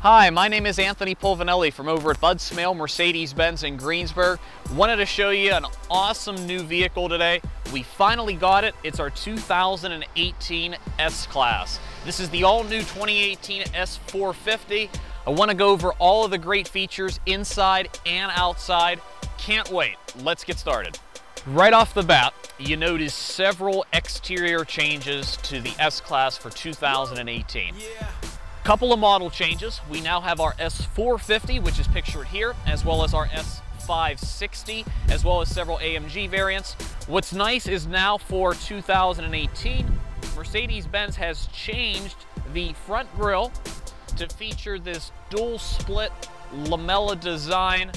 Hi, my name is Anthony Polvinelli from over at Bud Smail Mercedes-Benz in Greensburg. Wanted to show you an awesome new vehicle today. We finally got it. It's our 2018 S-Class. This is the all-new 2018 S450. I want to go over all of the great features inside and outside. Can't wait. Let's get started. Right off the bat, you notice several exterior changes to the S-Class for 2018. Yeah. Couple of model changes. We now have our S450, which is pictured here, as well as our S560, as well as several AMG variants. What's nice is now for 2018, Mercedes-Benz has changed the front grille to feature this dual split lamella design.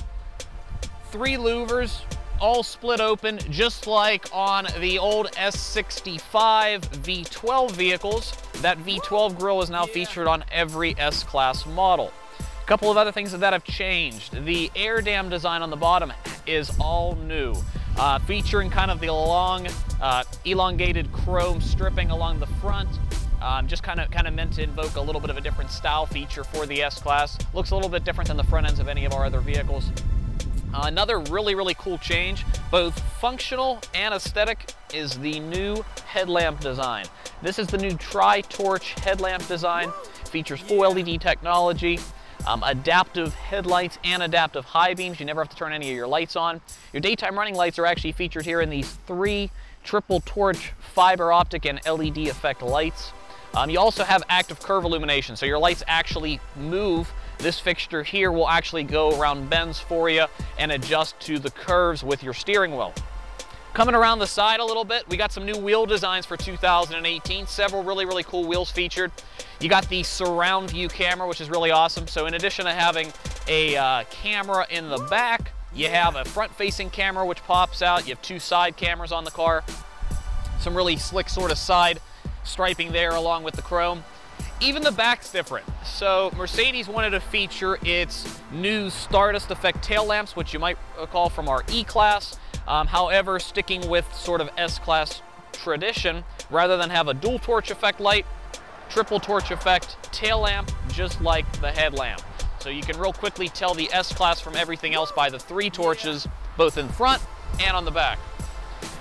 Three louvers, all split open, just like on the old S65 V12 vehicles. That V12 grille is now featured on every S-Class model. A couple of other things that have changed. The air dam design on the bottom is all new, featuring kind of the long, elongated chrome stripping along the front. Just kind of meant to invoke a little bit of a different style feature for the S-Class. Looks a little bit different than the front ends of any of our other vehicles. Another really cool change, both functional and aesthetic, is the new headlamp design. This is the new tri-torch headlamp design. Features full LED technology, adaptive headlights and adaptive high beams. You never have to turn any of your lights on. Your daytime running lights are actually featured here in these three triple torch fiber optic and LED effect lights. You also have active curve illumination, so your lights actually move. This fixture here will actually go around bends for you and adjust to the curves with your steering wheel. Coming around the side a little bit, we got some new wheel designs for 2018, several really cool wheels featured. You got the surround view camera, which is really awesome. So in addition to having a camera in the back, you have a front-facing camera which pops out. You have two side cameras on the car. Some really slick sort of side striping there along with the chrome. Even the back's different. So Mercedes wanted to feature its new Stardust Effect tail lamps, which you might recall from our E-Class. However, sticking with sort of S-Class tradition, rather than have a dual torch effect light, triple torch effect tail lamp, just like the headlamp. So you can real quickly tell the S-Class from everything else by the three torches, both in front and on the back.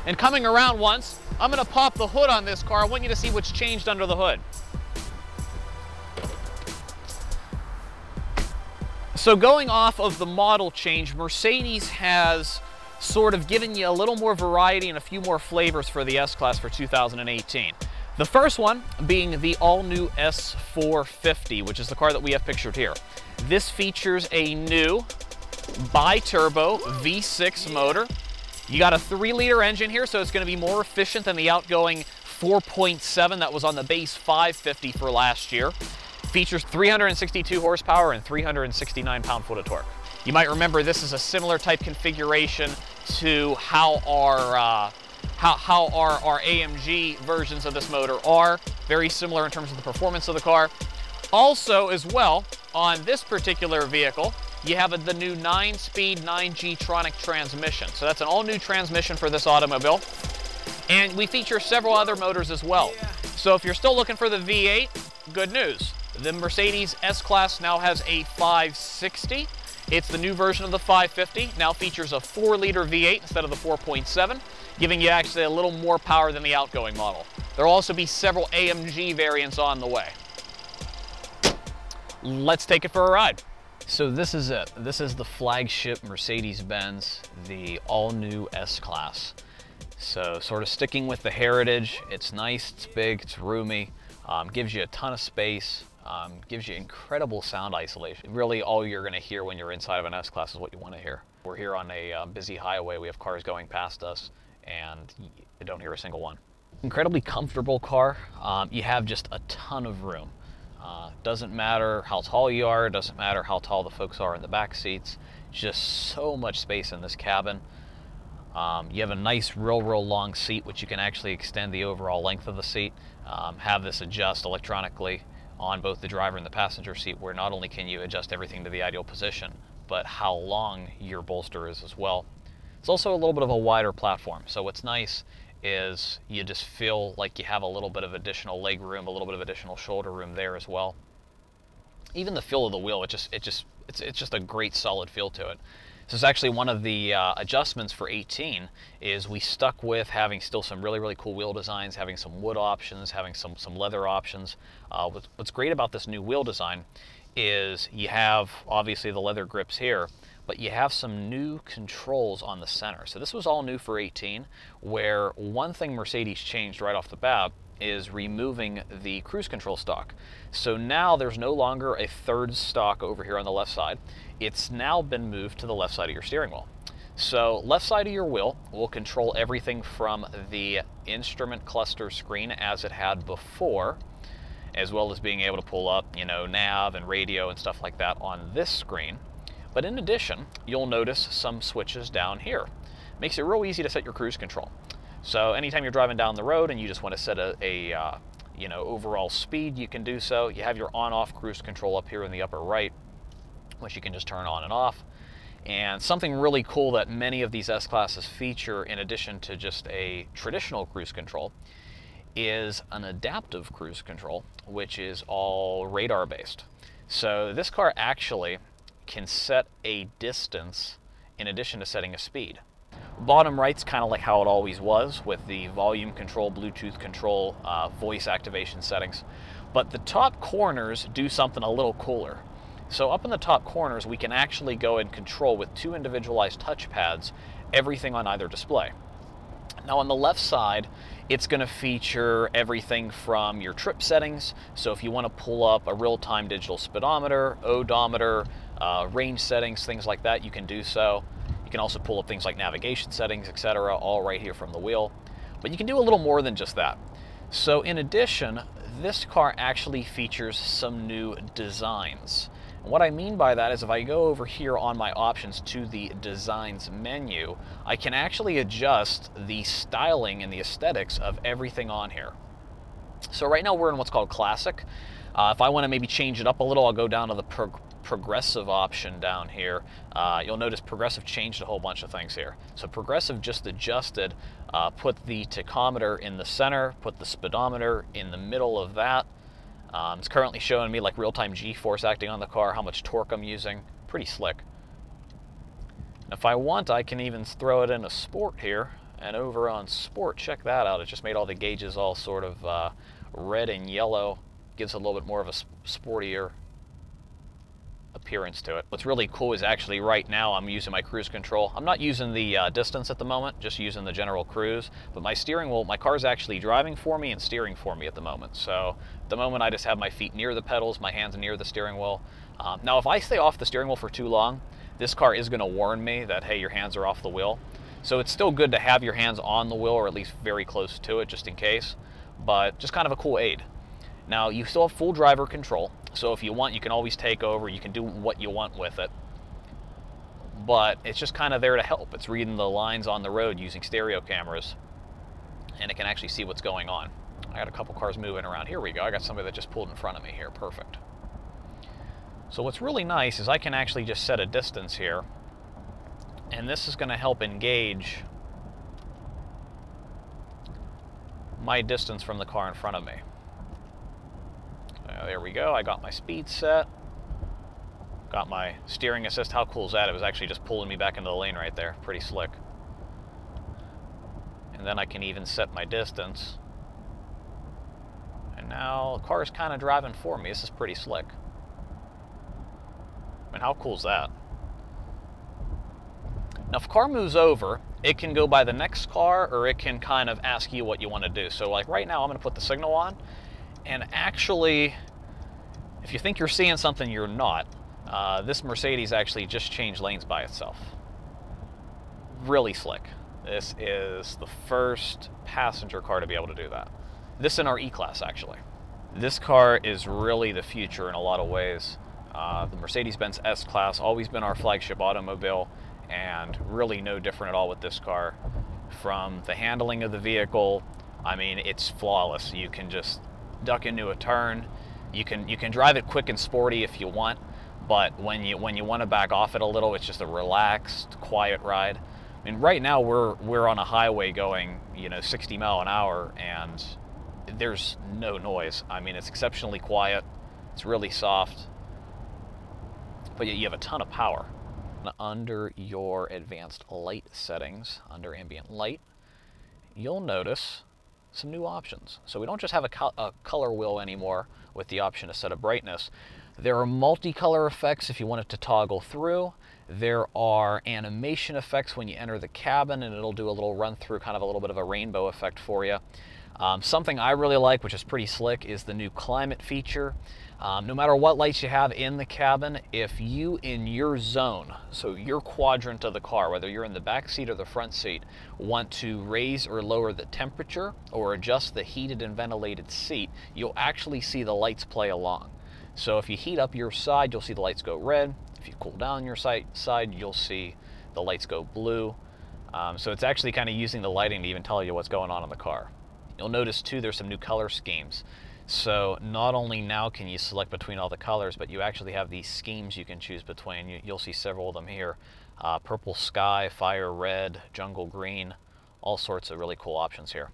And coming around once, I'm gonna pop the hood on this car. I want you to see what's changed under the hood. So going off of the model change, Mercedes has sort of given you a little more variety and a few more flavors for the S-Class for 2018. The first one being the all-new S450, which is the car that we have pictured here. This features a new bi-turbo V6 motor. You got a 3-liter engine here, so it's going to be more efficient than the outgoing 4.7 that was on the base 550 for last year. Features 362 horsepower and 369 pound-foot of torque. You might remember this is a similar type configuration to how our AMG versions of this motor are. Very similar in terms of the performance of the car. Also, as well, on this particular vehicle, you have the new 9-speed 9G-Tronic transmission. So that's an all-new transmission for this automobile. And we feature several other motors as well. So if you're still looking for the V8, good news. The Mercedes S-Class now has a 560. It's the new version of the 550, now features a 4-liter V8 instead of the 4.7, giving you actually a little more power than the outgoing model. There will also be several AMG variants on the way. Let's take it for a ride. So this is it. This is the flagship Mercedes-Benz, the all-new S-Class. So sort of sticking with the heritage, it's nice, it's big, it's roomy, gives you a ton of space. Gives you incredible sound isolation. Really all you're going to hear when you're inside of an S-Class is what you want to hear. We're here on a busy highway. We have cars going past us and you don't hear a single one. Incredibly comfortable car. You have just a ton of room. Doesn't matter how tall you are. Doesn't matter how tall the folks are in the back seats. Just so much space in this cabin. You have a nice real long seat, which you can actually extend the overall length of the seat. Have this adjust electronically on both the driver and the passenger seat, where not only can you adjust everything to the ideal position, but how long your bolster is as well. It's also a little bit of a wider platform. So what's nice is you just feel like you have a little bit of additional leg room, a little bit of additional shoulder room there as well. even the feel of the wheel, it's just a great solid feel to it. This is actually one of the adjustments for 18 is we stuck with having still some really cool wheel designs, having some wood options, having some leather options. What's great about this new wheel design is you have obviously the leather grips here, but you have some new controls on the center. So this was all new for 18, where one thing Mercedes changed right off the bat is removing the cruise control stalk. So now there's no longer a third stalk over here on the left side. It's now been moved to the left side of your steering wheel. So left side of your wheel will control everything from the instrument cluster screen as it had before, as well as being able to pull up, you know, nav and radio and stuff like that on this screen. But in addition, you'll notice some switches down here. Makes it real easy to set your cruise control. So anytime you're driving down the road and you just want to set a you know, overall speed, you can do so. You have your on-off cruise control up here in the upper right, which you can just turn on and off. And something really cool that many of these S-Classes feature, in addition to just a traditional cruise control, is an adaptive cruise control, which is all radar-based. So this car actually can set a distance in addition to setting a speed. Bottom right's kind of like how it always was, with the volume control, Bluetooth control, voice activation settings. But the top corners do something a little cooler. So up in the top corners, we can actually go and control with two individualized touchpads everything on either display. Now on the left side, it's going to feature everything from your trip settings. So if you want to pull up a real-time digital speedometer, odometer, range settings, things like that, you can do so. You can also pull up things like navigation settings, etc., all right here from the wheel. But you can do a little more than just that. So in addition, this car actually features some new designs. And what I mean by that is if I go over here on my options to the designs menu, I can actually adjust the styling and the aesthetics of everything on here. So right now we're in what's called classic. If I want to maybe change it up a little, I'll go down to the progressive option down here. You'll notice progressive changed a whole bunch of things here. So progressive just adjusted, put the tachometer in the center, put the speedometer in the middle of that. It's currently showing me like real-time G-force acting on the car, how much torque I'm using. Pretty slick. And if I want, I can even throw it in a sport here, and over on sport, check that out. It just made all the gauges all sort of red and yellow. Gives a little bit more of a sportier appearance to it. What's really cool is actually right now I'm using my cruise control. I'm not using the distance at the moment, just using the general cruise, but my steering wheel, my car's actually driving for me and steering for me at the moment. So at the moment I just have my feet near the pedals, my hands near the steering wheel. Now if I stay off the steering wheel for too long, this car is going to warn me that, hey, your hands are off the wheel. So it's still good to have your hands on the wheel, or at least very close to it just in case, but just kind of a cool aid. Now you still have full driver control, so if you want, you can always take over, you can do what you want with it, but it's just kind of there to help. It's reading the lines on the road using stereo cameras, and it can actually see what's going on. I got a couple cars moving around. Here we go. I got somebody that just pulled in front of me here. Perfect. So what's really nice is I can actually just set a distance here, and this is going to help engage my distance from the car in front of me. There we go. I got my speed set, got my steering assist. How cool is that? It was actually just pulling me back into the lane right there. Pretty slick. And then I can even set my distance. And now the car is kind of driving for me. This is pretty slick. I mean, how cool is that? Now, if a car moves over, it can go by the next car, or it can kind of ask you what you want to do. So, like right now, I'm going to put the signal on. And actually, if you think you're seeing something, you're not. This Mercedes actually just changed lanes by itself. Really slick. This is the first passenger car to be able to do that. This in our E-Class, actually. This car is really the future in a lot of ways. The Mercedes-Benz S-Class, always been our flagship automobile, and really no different at all with this car. From the handling of the vehicle, I mean, it's flawless. You can just duck into a turn. You can drive it quick and sporty if you want, but when you want to back off it a little, it's just a relaxed, quiet ride. I mean, right now we're on a highway going, you know, 60 miles an hour, and there's no noise. I mean, it's exceptionally quiet. It's really soft. but yet you have a ton of power. Under your advanced light settings, under ambient light, you'll notice some new options. So we don't just have a color wheel anymore with the option to set a brightness. There are multicolor effects if you want it to toggle through. There are animation effects when you enter the cabin, and it'll do a little run through, kind of a little bit of a rainbow effect for you. Something I really like, which is pretty slick, is the new climate feature. No matter what lights you have in the cabin, if you in your zone, so your quadrant of the car, whether you're in the back seat or the front seat, want to raise or lower the temperature or adjust the heated and ventilated seat, you'll actually see the lights play along. So if you heat up your side, you'll see the lights go red. If you cool down your side, you'll see the lights go blue. So it's actually kind of using the lighting to even tell you what's going on in the car. You'll notice too, there's some new color schemes. So not only now can you select between all the colors, but you actually have these schemes you can choose between. You'll see several of them here. Purple sky, fire red, jungle green, all sorts of really cool options here.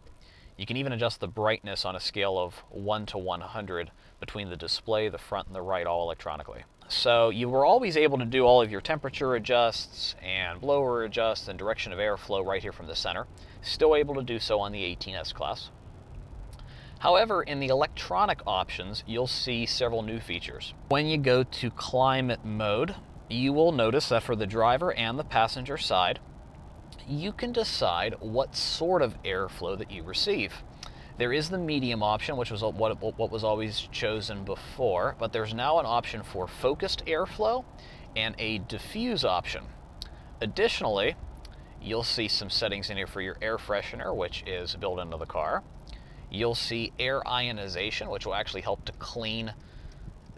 You can even adjust the brightness on a scale of 1 to 100 between the display, the front and the right, all electronically. So you were always able to do all of your temperature adjusts and blower adjusts and direction of airflow right here from the center. Still able to do so on the 18 S-Class. However, in the electronic options, you'll see several new features. When you go to climate mode, you will notice that for the driver and the passenger side, you can decide what sort of airflow that you receive. There is the medium option, which was what was always chosen before, but there's now an option for focused airflow and a diffuse option. Additionally, you'll see some settings in here for your air freshener, which is built into the car. You'll see air ionization, which will actually help to clean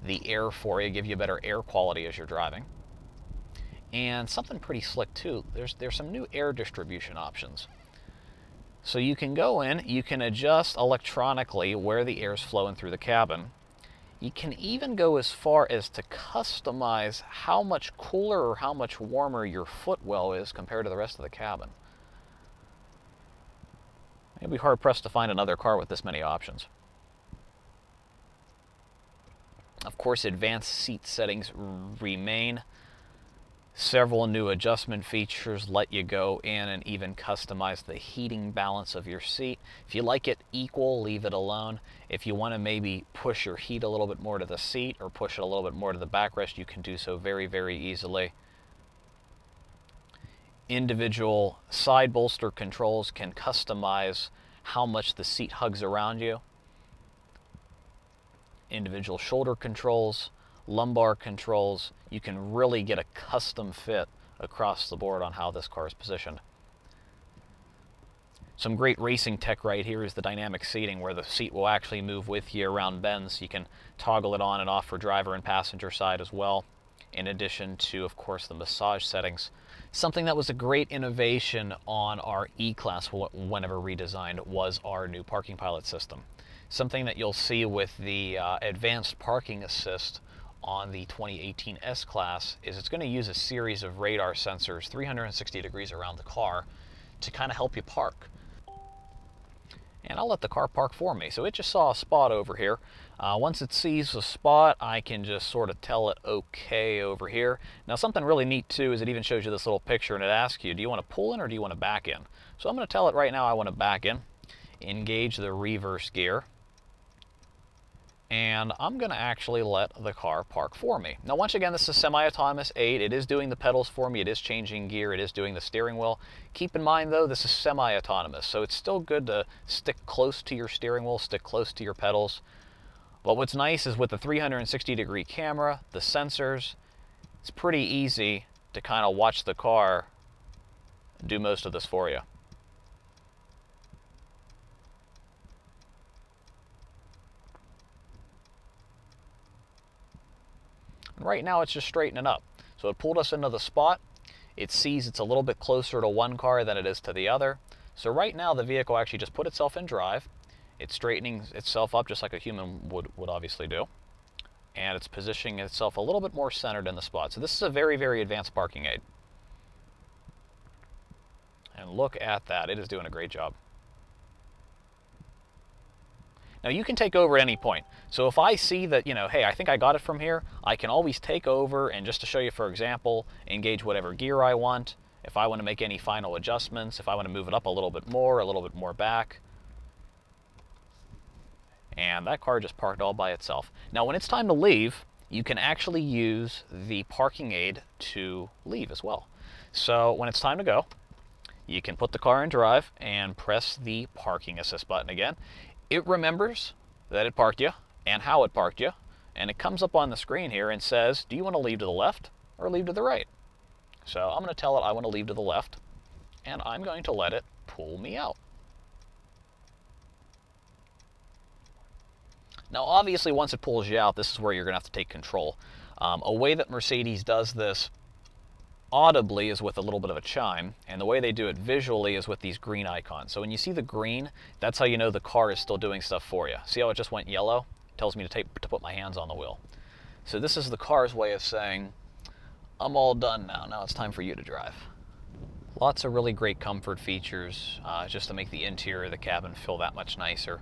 the air for you, give you better air quality as you're driving. And something pretty slick too, there's some new air distribution options. So you can go in, you can adjust electronically where the air's flowing through the cabin. You can even go as far as to customize how much cooler or how much warmer your footwell is compared to the rest of the cabin. You'll be hard-pressed to find another car with this many options. Of course, advanced seat settings remain. Several new adjustment features let you go in and even customize the heating balance of your seat. If you like it equal, leave it alone. If you want to maybe push your heat a little bit more to the seat or push it a little bit more to the backrest, you can do so very, very easily. Individual side bolster controls can customize how much the seat hugs around you. Individual shoulder controls, lumbar controls, you can really get a custom fit across the board on how this car is positioned. Some great racing tech right here is the dynamic seating, where the seat will actually move with you around bends. You can toggle it on and off for driver and passenger side as well, in addition to, of course, the massage settings. Something that was a great innovation on our E-Class whenever redesigned was our new parking pilot system. Something that you'll see with the advanced parking assist on the 2018 S-Class is it's going to use a series of radar sensors 360 degrees around the car to kind of help you park. And I'll let the car park for me. So it just saw a spot over here. Once it sees a spot, I can just sort of tell it okay over here. Now something really neat too is it even shows you this little picture and it asks you, do you want to pull in or do you want to back in? So I'm going to tell it right now I want to back in, engage the reverse gear, and I'm going to actually let the car park for me. Now, once again, this is semi-autonomous 8. It is doing the pedals for me. It is changing gear. It is doing the steering wheel. Keep in mind, though, this is semi-autonomous, so it's still good to stick close to your steering wheel, stick close to your pedals. But what's nice is with the 360-degree camera, the sensors, it's pretty easy to kind of watch the car do most of this for you. Right now it's just straightening up. So it pulled us into the spot. It sees it's a little bit closer to one car than it is to the other. So right now the vehicle actually just put itself in drive. It's straightening itself up just like a human would obviously do. And it's positioning itself a little bit more centered in the spot. So this is a very, very advanced parking aid. And look at that, it is doing a great job. Now you can take over at any point. So if I see that, you know, hey, I think I got it from here, I can always take over and, just to show you, for example, engage whatever gear I want. If I want to make any final adjustments, if I want to move it up a little bit more back. And that car just parked all by itself. Now when it's time to leave, you can actually use the parking aid to leave as well. So when it's time to go, you can put the car in drive and press the parking assist button again. It remembers that it parked you and how it parked you, and it comes up on the screen here and says, do you want to leave to the left or leave to the right? So I'm going to tell it I want to leave to the left, and I'm going to let it pull me out. Now obviously once it pulls you out, this is where you're going to have to take control. A way that Mercedes does this audibly is with a little bit of a chime, and the way they do it visually is with these green icons. So when you see the green, that's how you know the car is still doing stuff for you. See how it just went yellow? It tells me to put my hands on the wheel. So this is the car's way of saying, I'm all done now, now it's time for you to drive. Lots of really great comfort features just to make the interior of the cabin feel that much nicer.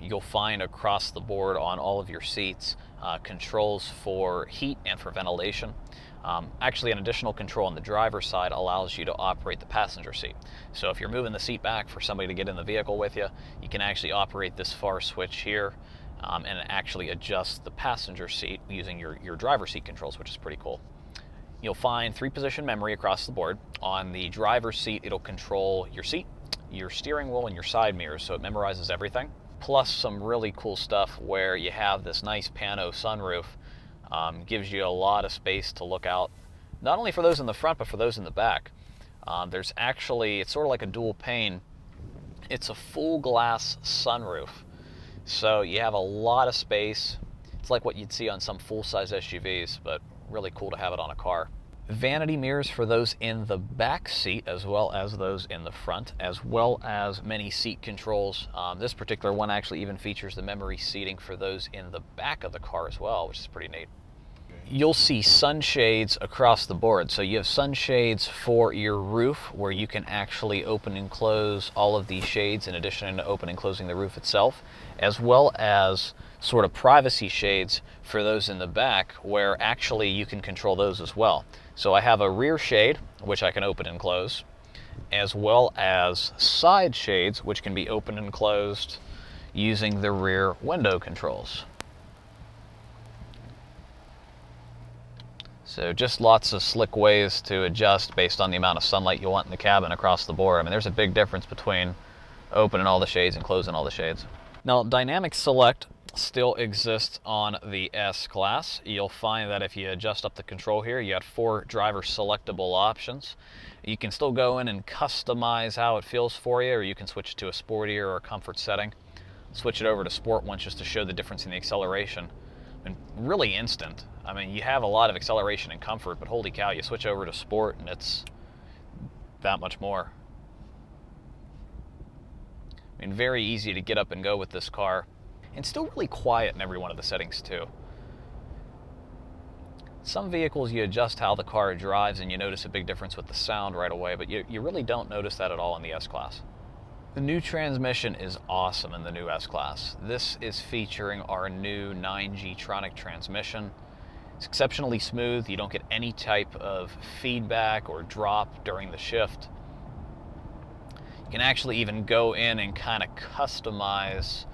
You'll find across the board on all of your seats controls for heat and for ventilation. Actually, an additional control on the driver's side allows you to operate the passenger seat. So if you're moving the seat back for somebody to get in the vehicle with you, you can actually operate this far switch here and actually adjust the passenger seat using your driver's seat controls, which is pretty cool. You'll find 3-position memory across the board. On the driver's seat, it'll control your seat, your steering wheel, and your side mirrors, so it memorizes everything. Plus some really cool stuff where you have this nice pano sunroof. Gives you a lot of space to look out, not only for those in the front, but for those in the back. There's actually, it's sort of like a dual pane. It's a full glass sunroof. So you have a lot of space. It's like what you'd see on some full-size SUVs, but really cool to have it on a car. Vanity mirrors for those in the back seat as well as those in the front, as well as many seat controls. This particular one actually even features the memory seating for those in the back of the car as well, which is pretty neat. You'll see sunshades across the board. So you have sunshades for your roof where you can actually open and close all of these shades in addition to open and closing the roof itself, as well as sort of privacy shades for those in the back where actually you can control those as well. So I have a rear shade, which I can open and close, as well as side shades, which can be opened and closed using the rear window controls. So just lots of slick ways to adjust based on the amount of sunlight you want in the cabin across the board. I mean, there's a big difference between opening all the shades and closing all the shades. Now, Dynamic Select still exists on the S-Class. You'll find that if you adjust up the control here, you have 4 driver selectable options. You can still go in and customize how it feels for you, or you can switch it to a sportier or a comfort setting. Switch it over to sport once just to show the difference in the acceleration. And really instant. I mean, you have a lot of acceleration and comfort, but holy cow, you switch over to sport and it's that much more. I mean, very easy to get up and go with this car. And still really quiet in every one of the settings too. Some vehicles you adjust how the car drives and you notice a big difference with the sound right away, but you really don't notice that at all in the S-Class. The new transmission is awesome in the new S-Class. This is featuring our new 9G-Tronic transmission. It's exceptionally smooth. You don't get any type of feedback or drop during the shift. You can actually even go in and kind of customize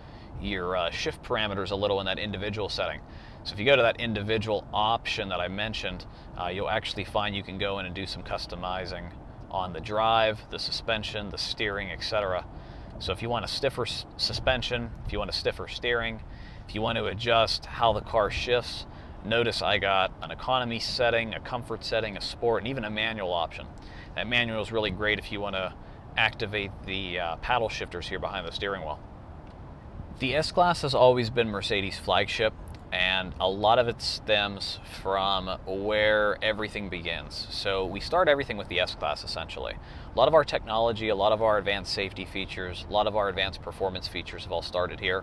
your shift parameters a little in that individual setting. So if you go to that individual option that I mentioned, you'll actually find you can go in and do some customizing on the drive, the suspension, the steering, etc. So if you want a stiffer suspension, if you want a stiffer steering, if you want to adjust how the car shifts, notice I got an economy setting, a comfort setting, a sport, and even a manual option. That manual is really great if you want to activate the paddle shifters here behind the steering wheel. The S-Class has always been Mercedes' flagship, and a lot of it stems from where everything begins. So we start everything with the S-Class, essentially. A lot of our technology, a lot of our advanced safety features, a lot of our advanced performance features have all started here.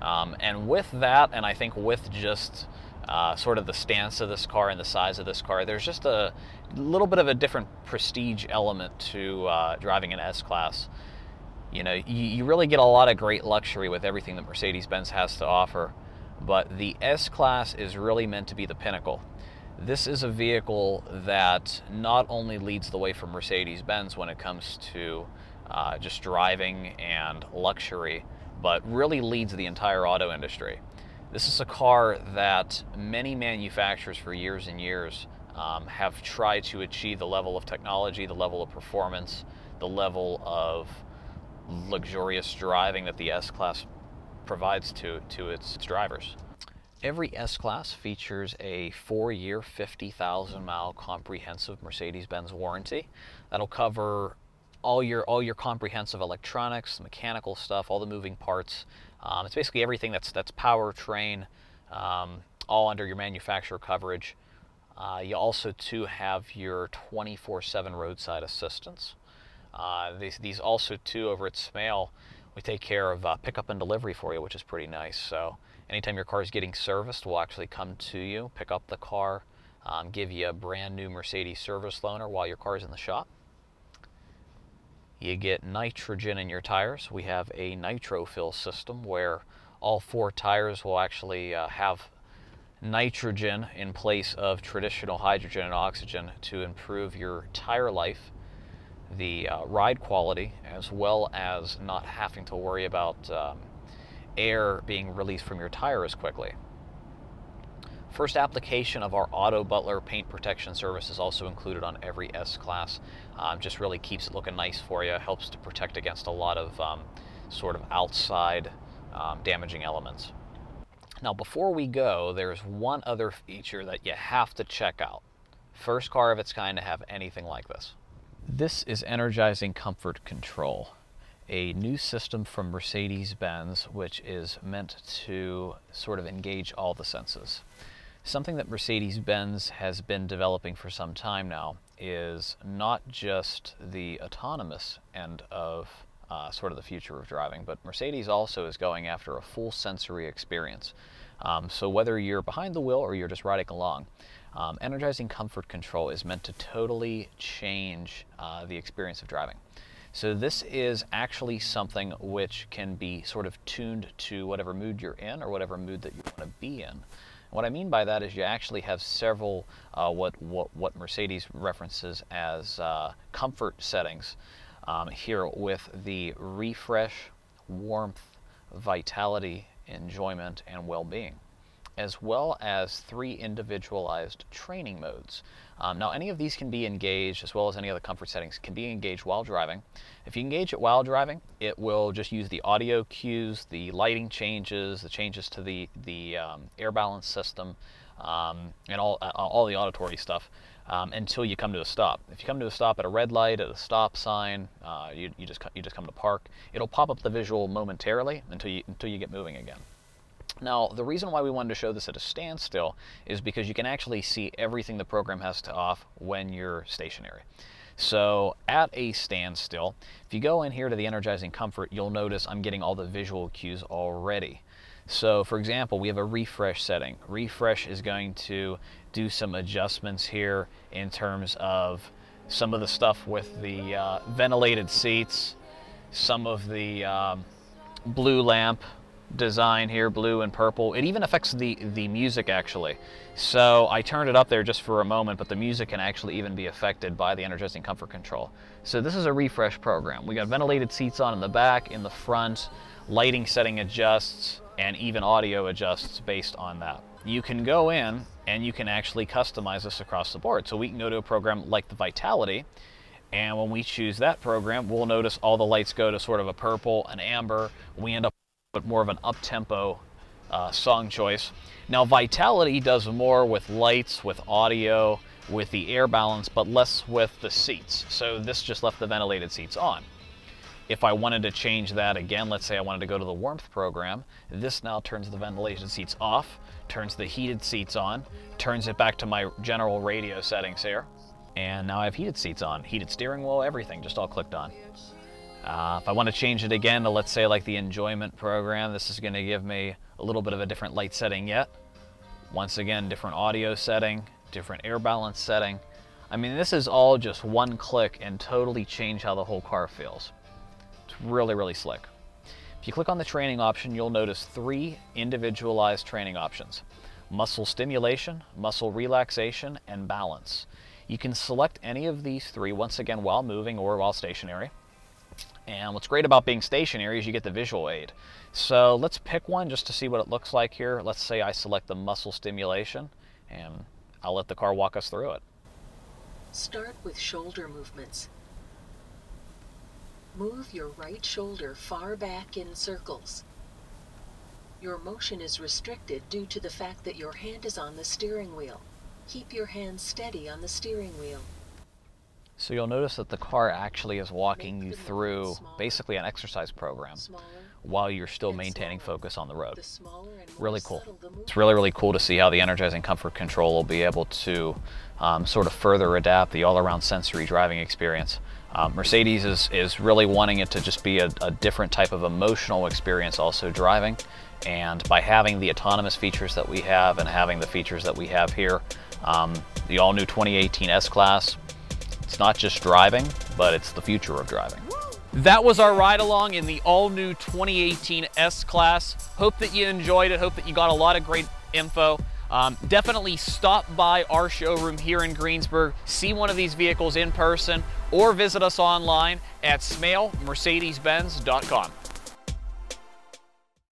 And with that, and I think with just sort of the stance of this car and the size of this car, there's just a little bit of a different prestige element to driving an S-Class. You know, you really get a lot of great luxury with everything that Mercedes-Benz has to offer, but the S-Class is really meant to be the pinnacle. This is a vehicle that not only leads the way for Mercedes-Benz when it comes to just driving and luxury, but really leads the entire auto industry. This is a car that many manufacturers for years and years have tried to achieve the level of technology, the level of performance, the level of luxurious driving that the S-Class provides to its drivers. Every S-Class features a 4-year, 50,000-mile comprehensive Mercedes-Benz warranty. That'll cover all your comprehensive electronics, mechanical stuff, all the moving parts. It's basically everything that's powertrain, all under your manufacturer coverage. You also too have your 24/7 roadside assistance. These also too over at Smail, we take care of pickup and delivery for you, which is pretty nice. So anytime your car is getting serviced, we'll actually come to you, pick up the car, give you a brand new Mercedes service loaner while your car's in the shop. You get nitrogen in your tires. We have a nitro fill system where all 4 tires will actually have nitrogen in place of traditional hydrogen and oxygen to improve your tire life, the ride quality, as well as not having to worry about air being released from your tire as quickly. First application of our Auto Butler paint protection service is also included on every S-Class. Just really keeps it looking nice for you, helps to protect against a lot of sort of outside damaging elements. Now before we go, there's one other feature that you have to check out. First car of its kind to have anything like this. This is Energizing Comfort Control, a new system from Mercedes-Benz which is meant to sort of engage all the senses. Something that Mercedes-Benz has been developing for some time now is not just the autonomous end of sort of the future of driving, but Mercedes also is going after a full sensory experience. So whether you're behind the wheel or you're just riding along, Energizing Comfort Control is meant to totally change the experience of driving. So this is actually something which can be sort of tuned to whatever mood you're in or whatever mood that you want to be in. And what I mean by that is you actually have several what Mercedes references as comfort settings here with the refresh, warmth, vitality, enjoyment, and well-being, as well as 3 individualized training modes. Now any of these can be engaged, as well as any other comfort settings, can be engaged while driving. If you engage it while driving, it will just use the audio cues, the lighting changes, the changes to the air balance system, and all the auditory stuff until you come to a stop. If you come to a stop at a red light, at a stop sign, you just come to park, it'll pop up the visual momentarily until you get moving again. Now, the reason why we wanted to show this at a standstill is because you can actually see everything the program has to offer when you're stationary. So at a standstill, if you go in here to the Energizing Comfort, you'll notice I'm getting all the visual cues already. So for example, we have a refresh setting. Refresh is going to do some adjustments here in terms of some of the stuff with the ventilated seats, some of the blue lamp design here, blue and purple. It even affects the music actually. So I turned it up there just for a moment, but the music can actually even be affected by the Energizing Comfort Control. So this is a refresh program. We got ventilated seats on in the back, in the front, lighting setting adjusts, and even audio adjusts based on that. You can go in and you can actually customize this across the board. So we can go to a program like the Vitality, and when we choose that program, we'll notice all the lights go to sort of a purple, an amber. We end up but more of an up-tempo song choice. Now Vitality does more with lights, with audio, with the air balance, but less with the seats. So this just left the ventilated seats on. If I wanted to change that again, let's say I wanted to go to the warmth program, this now turns the ventilation seats off, turns the heated seats on, turns it back to my general radio settings here. And now I have heated seats on, heated steering wheel, everything just all clicked on. If I want to change it again to, let's say, like the enjoyment program, this is going to give me a little bit of a different light setting yet. Once again, different audio setting, different air balance setting. I mean, this is all just one click and totally change how the whole car feels. It's It's really slick. If you click on the training option, you'll notice three individualized training options: muscle stimulation, muscle relaxation, and balance. You can select any of these three, once again, while moving or while stationary. And what's great about being stationary is you get the visual aid. So let's pick one just to see what it looks like here. Let's say I select the muscle stimulation, and I'll let the car walk us through it. Start with shoulder movements. Move your right shoulder far back in circles. Your motion is restricted due to the fact that your hand is on the steering wheel. Keep your hand steady on the steering wheel. So you'll notice that the car actually is walking you through basically an exercise program while you're still maintaining focus on the road. Really cool. It's really cool to see how the Energizing Comfort Control will be able to sort of further adapt the all-around sensory driving experience. Mercedes is really wanting it to just be a different type of emotional experience also driving, and by having the autonomous features that we have and having the features that we have here, the all-new 2018 S-Class, it's not just driving, but it's the future of driving. That was our ride along in the all-new 2018 S-Class. Hope that you enjoyed it. Hope that you got a lot of great info. Definitely stop by our showroom here in Greensburg, see one of these vehicles in person, or visit us online at smailmercedes-benz.com.